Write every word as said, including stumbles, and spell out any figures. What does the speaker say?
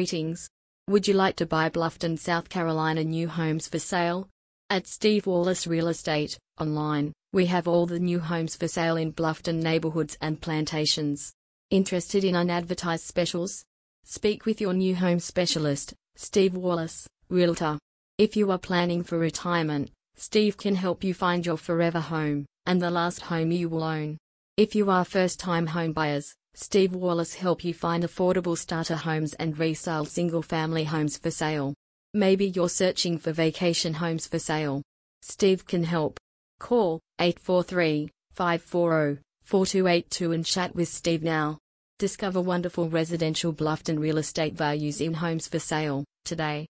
Greetings. Would you like to buy Bluffton, South Carolina new homes for sale? At Steve Wallace Real Estate, online, we have all the new homes for sale in Bluffton neighborhoods and plantations. Interested in unadvertised specials? Speak with your new home specialist, Steve Wallace, Realtor. If you are planning for retirement, Steve can help you find your forever home, and the last home you will own. If you are first-time home buyers, Steve Wallace help you find affordable starter homes and resale single-family homes for sale. Maybe you're searching for vacation homes for sale. Steve can help. Call eight four three, five four zero, four two eight two and chat with Steve now. Discover wonderful residential Bluffton real estate values in homes for sale today.